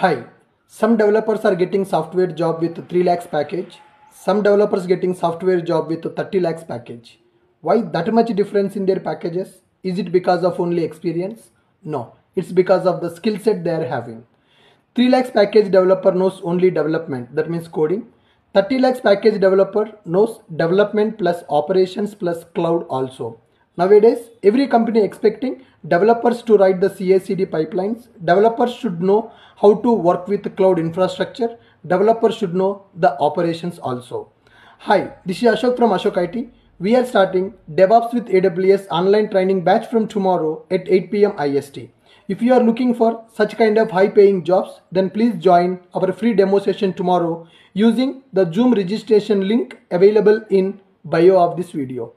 Hi, some developers are getting software job with 3 lakhs package. Some developers getting software job with 30 lakhs package. Why that much difference in their packages? Is it because of only experience? No, it's because of the skill set they are having. 3 lakhs package developer knows only development, that means coding. 30 lakhs package developer knows development plus operations plus cloud also. Nowadays, every company expecting developers to write the CI/CD pipelines. Developers should know how to work with cloud infrastructure. Developers should know the operations also. Hi, this is Ashok from Ashok IT. We are starting DevOps with AWS online training batch from tomorrow at 8 PM IST. If you are looking for such kind of high paying jobs, then please join our free demo session tomorrow using the Zoom registration link available in bio of this video.